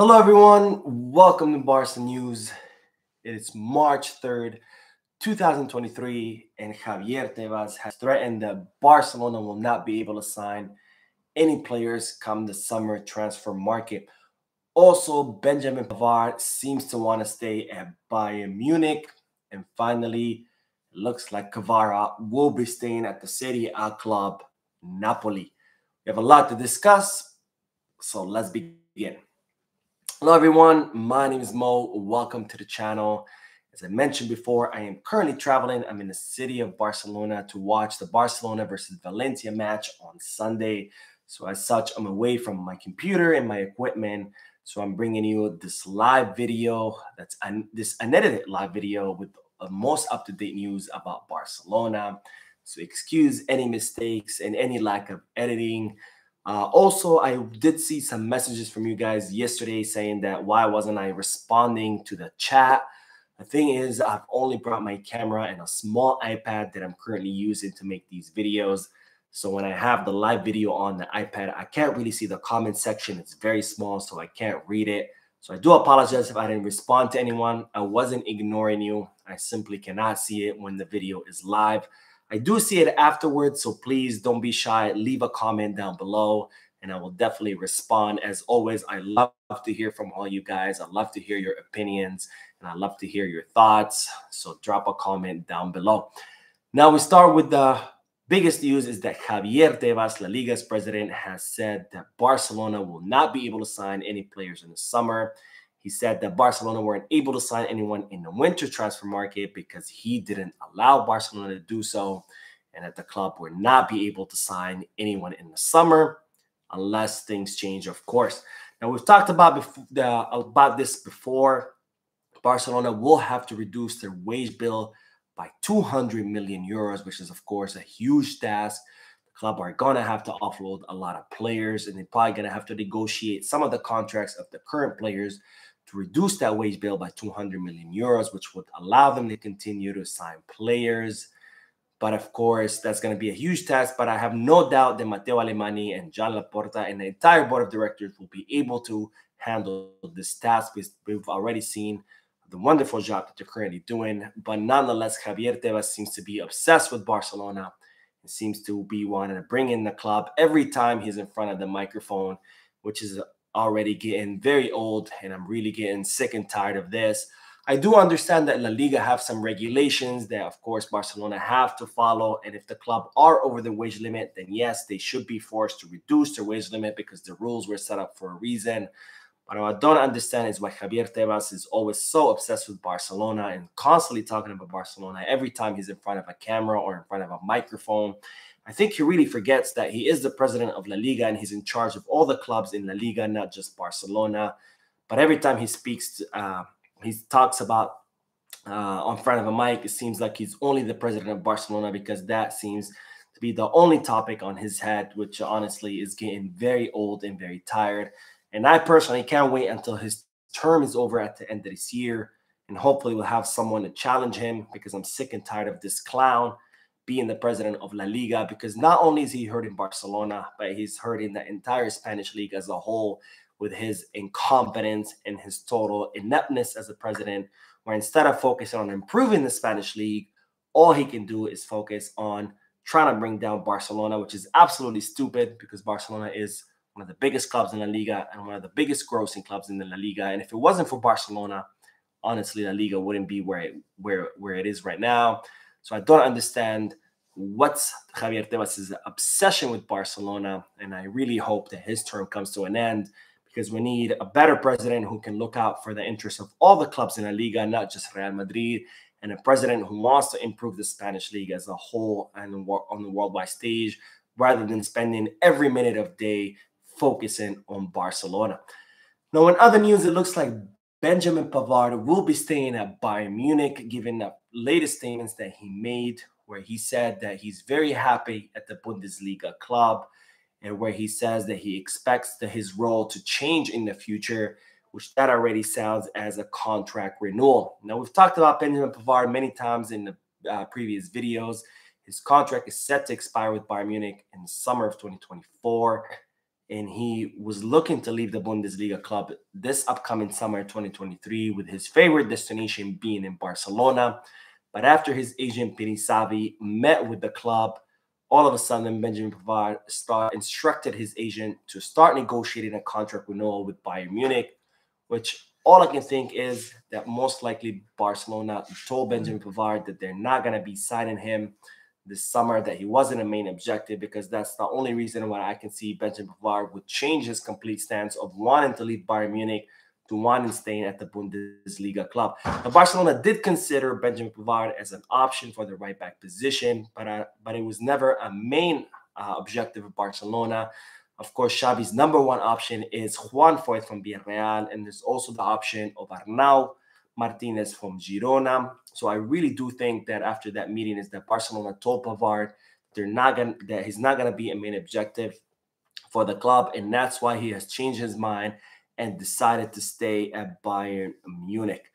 Hello, everyone. Welcome to Barca News. It is March 3rd, 2023, and Javier Tebas has threatened that Barcelona will not be able to sign any players come the summer transfer market. Also, Benjamin Pavard seems to want to stay at Bayern Munich. And finally, it looks like Kvara will be staying at the Serie A club, Napoli. We have a lot to discuss, so let's begin. Hello everyone, my name is Mo. Welcome to the channel. As I mentioned before, I am currently traveling. I'm in the city of Barcelona to watch the Barcelona versus Valencia match on Sunday. So as such, I'm away from my computer and my equipment. So I'm bringing you this live video, that's this unedited live video with the most up-to-date news about Barcelona. So excuse any mistakes and any lack of editing. Also, I did see some messages from you guys yesterday saying that why wasn't I responding to the chat? The thing is, I've only brought my camera and a small iPad that I'm currently using to make these videos. So when I have the live video on the iPad, I can't really see the comment section. It's very small, so I can't read it. So I do apologize if I didn't respond to anyone. I wasn't ignoring you. I simply cannot see it when the video is live. I do see it afterwards, so please don't be shy. Leave a comment down below, and I will definitely respond. As always, I love to hear from all you guys. I love to hear your opinions, and I love to hear your thoughts. So drop a comment down below. Now we start with the biggest news is that Javier Tebas, La Liga's president, has said that Barcelona will not be able to sign any players in the summer. He said that Barcelona weren't able to sign anyone in the winter transfer market because he didn't allow Barcelona to do so, and that the club would not be able to sign anyone in the summer unless things change, of course. Now, we've talked about this before. Barcelona will have to reduce their wage bill by 200 million euros, which is, of course, a huge task. Club are going to have to offload a lot of players, and they're probably going to have to negotiate some of the contracts of the current players to reduce that wage bill by 200 million euros, which would allow them to continue to sign players. But, of course, that's going to be a huge task, but I have no doubt that Matteo Alemany and Joan Laporta and the entire board of directors will be able to handle this task, because we've already seen the wonderful job that they're currently doing. But nonetheless, Javier Tebas seems to be obsessed with Barcelona. He seems to be wanting to bring in the club every time he's in front of the microphone, which is already getting very old, and I'm really getting sick and tired of this. I do understand that La Liga have some regulations that, of course, Barcelona have to follow, and if the club are over the wage limit, then yes, they should be forced to reduce their wage limit because the rules were set up for a reason. But what I don't understand is why Javier Tebas is always so obsessed with Barcelona and constantly talking about Barcelona every time he's in front of a camera or in front of a microphone. I think he really forgets that he is the president of La Liga and he's in charge of all the clubs in La Liga, not just Barcelona. But every time he speaks, he talks about on front of a mic, it seems like he's only the president of Barcelona because that seems to be the only topic on his head, which honestly is getting very old and very tired. And I personally can't wait until his term is over at the end of this year, and hopefully we'll have someone to challenge him, because I'm sick and tired of this clown being the president of La Liga, because not only is he hurting Barcelona, but he's hurting the entire Spanish league as a whole with his incompetence and his total ineptness as a president, where instead of focusing on improving the Spanish league, all he can do is focus on trying to bring down Barcelona, which is absolutely stupid because Barcelona is one of the biggest clubs in La Liga and one of the biggest grossing clubs in the La Liga. And if it wasn't for Barcelona, honestly, La Liga wouldn't be where it is right now. So I don't understand what's Javier Tebas' obsession with Barcelona. And I really hope that his term comes to an end, because we need a better president who can look out for the interests of all the clubs in La Liga, not just Real Madrid, and a president who wants to improve the Spanish league as a whole and on the worldwide stage, rather than spending every minute of day focusing on Barcelona. Now, in other news, it looks like Benjamin Pavard will be staying at Bayern Munich, given the latest statements that he made, where he said that he's very happy at the Bundesliga club, and where he says that he expects that his role to change in the future, which that already sounds as a contract renewal. Now, we've talked about Benjamin Pavard many times in the previous videos. His contract is set to expire with Bayern Munich in the summer of 2024. and he was looking to leave the Bundesliga club this upcoming summer 2023, with his favorite destination being in Barcelona. But after his agent Pini Savi met with the club, all of a sudden Benjamin Pavard instructed his agent to start negotiating a contract renewal with Bayern Munich, which all I can think is that most likely Barcelona told Benjamin Pavard that they're not going to be signing him this summer, that he wasn't a main objective, because that's the only reason why I can see Benjamin Pavard would change his complete stance of wanting to leave Bayern Munich to wanting staying at the Bundesliga club. Now, Barcelona did consider Benjamin Pavard as an option for the right back position, but it was never a main objective of Barcelona. Of course, Xavi's number one option is Juan Foyth from Villarreal, and there's also the option of Arnau Martinez from Girona. So I really do think that after that meeting is that Barcelona told Pavard that he's not going to be a main objective for the club, and that's why he has changed his mind and decided to stay at Bayern Munich.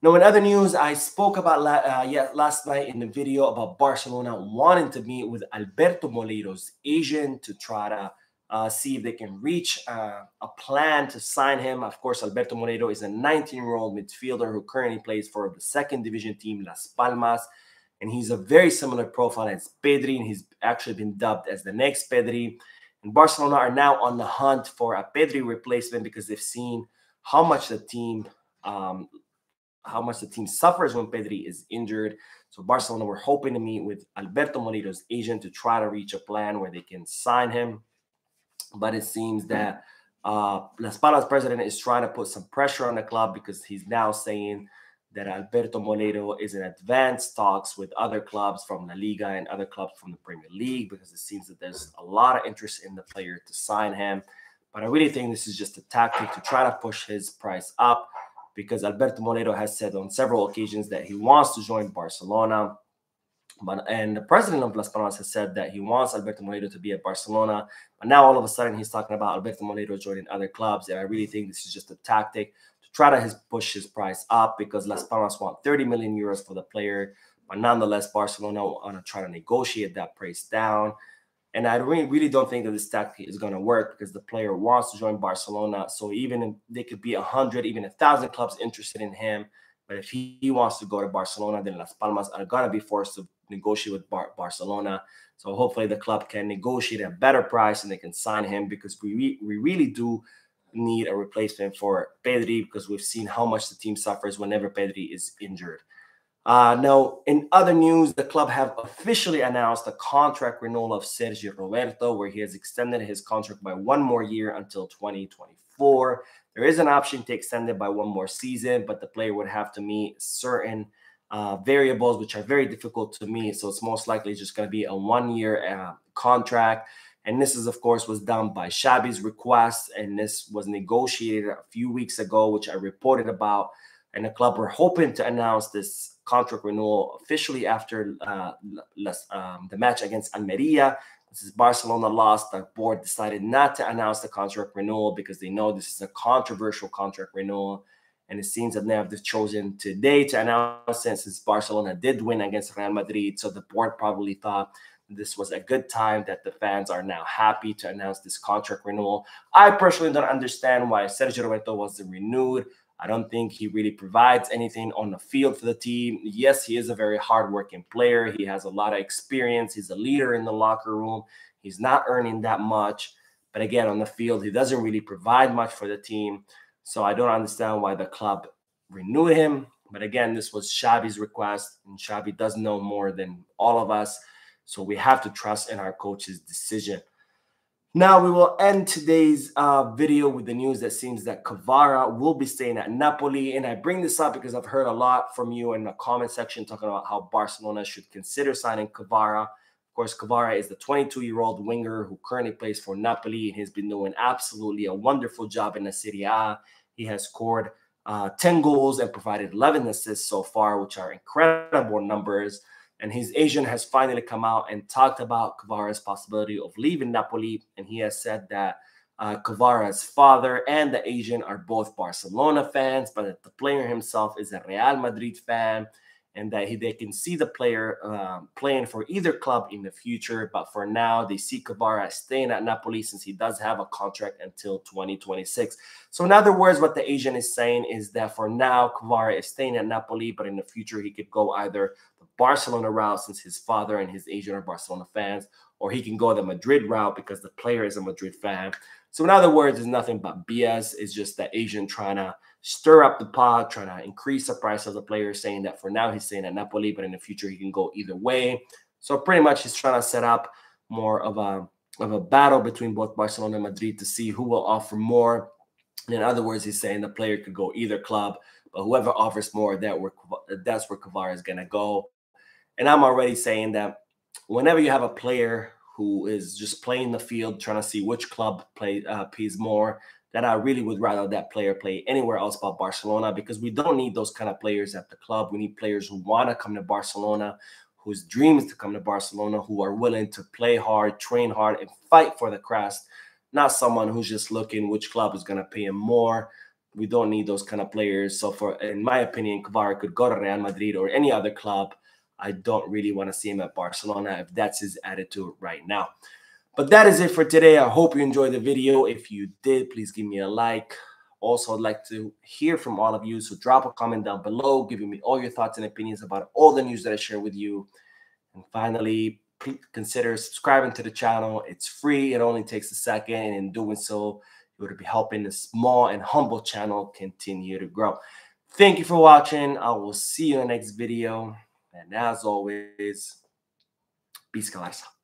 Now, in other news, I spoke about last night in the video about Barcelona wanting to meet with Alberto Moleiro's agent to try to see if they can reach a plan to sign him. Of course, Alberto Moleiro is a 19-year-old midfielder who currently plays for the second division team Las Palmas, and he's a very similar profile as Pedri, and he's actually been dubbed as the next Pedri. And Barcelona are now on the hunt for a Pedri replacement because they've seen how much the team suffers when Pedri is injured. So Barcelona were hoping to meet with Alberto Moleiro's agent to try to reach a plan where they can sign him. But it seems that Las Palmas president is trying to put some pressure on the club, because he's now saying that Alberto Moleiro is in advanced talks with other clubs from La Liga and other clubs from the Premier League, because it seems that there's a lot of interest in the player to sign him. But I really think this is just a tactic to try to push his price up, because Alberto Moleiro has said on several occasions that he wants to join Barcelona. And the president of Las Palmas has said that he wants Alberto Moleiro to be at Barcelona. But now all of a sudden he's talking about Alberto Moleiro joining other clubs. And I really think this is just a tactic to try to push his price up, because Las Palmas want 30 million euros for the player. But nonetheless, Barcelona want to try to negotiate that price down. And I really don't think that this tactic is going to work, because the player wants to join Barcelona. So even if there could be 100, even 1,000 clubs interested in him, but if he wants to go to Barcelona, then Las Palmas are going to be forced to negotiate with Barcelona. So hopefully the club can negotiate a better price and they can sign him, because we really do need a replacement for Pedri, because we've seen how much the team suffers whenever Pedri is injured. Now, in other news, the club have officially announced the contract renewal of Sergio Roberto, where he has extended his contract by 1 more year until 2024. There is an option to extend it by 1 more season, but the player would have to meet certain variables, which are very difficult to meet. So it's most likely just going to be a 1-year contract. And this is, of course, was done by Xavi's request, and this was negotiated a few weeks ago, which I reported about. And the club were hoping to announce this contract renewal officially after the match against Almeria. This is Barcelona lost. The board decided not to announce the contract renewal because they know this is a controversial contract renewal. And it seems that they have chosen today to announce it, since Barcelona did win against Real Madrid. So the board probably thought this was a good time, that the fans are now happy to announce this contract renewal. I personally don't understand why Sergio Roberto wasn't renewed. I don't think he really provides anything on the field for the team. Yes, he is a very hardworking player. He has a lot of experience. He's a leader in the locker room. He's not earning that much. But again, on the field, he doesn't really provide much for the team. So I don't understand why the club renewed him. But again, this was Xavi's request, and Xavi does know more than all of us. So we have to trust in our coach's decision. Now, we will end today's video with the news that seems that Kvara will be staying at Napoli. And I bring this up because I've heard a lot from you in the comment section talking about how Barcelona should consider signing Kvara. Of course, Kvara is the 22-year-old winger who currently plays for Napoli, and he's been doing absolutely a wonderful job in the Serie A. He has scored 10 goals and provided 11 assists so far, which are incredible numbers. And his agent has finally come out and talked about Kvara's possibility of leaving Napoli. And he has said that Kvara's father and the agent are both Barcelona fans, but that the player himself is a Real Madrid fan. and that they can see the player playing for either club in the future. But for now, they see Kvara staying at Napoli since he does have a contract until 2026. So in other words, what the agent is saying is that for now, Kvara is staying at Napoli, but in the future, he could go either the Barcelona route since his father and his agent are Barcelona fans, or he can go the Madrid route because the player is a Madrid fan. So in other words, it's nothing but BS. It's just that agent trying to stir up the pot, trying to increase the price of the player, saying that for now he's staying at Napoli, but in the future he can go either way. So pretty much he's trying to set up more of a battle between both Barcelona and Madrid to see who will offer more. In other words, he's saying the player could go either club, but whoever offers more, that's where Kvara is going to go. And I'm already saying that whenever you have a player who is just playing the field, trying to see which club pays more, that I really would rather that player play anywhere else but Barcelona, because we don't need those kind of players at the club. We need players who want to come to Barcelona, whose dream is to come to Barcelona, who are willing to play hard, train hard, and fight for the crest, not someone who's just looking which club is going to pay him more. We don't need those kind of players. So in my opinion, Kvara could go to Real Madrid or any other club. I don't really want to see him at Barcelona if that's his attitude right now. But that is it for today. I hope you enjoyed the video. If you did, please give me a like. Also, I'd like to hear from all of you. So drop a comment down below, giving me all your thoughts and opinions about all the news that I share with you. And finally, please consider subscribing to the channel. It's free. It only takes a second. And in doing so, you would be helping this small and humble channel continue to grow. Thank you for watching. I will see you in the next video. And as always, peace, guys.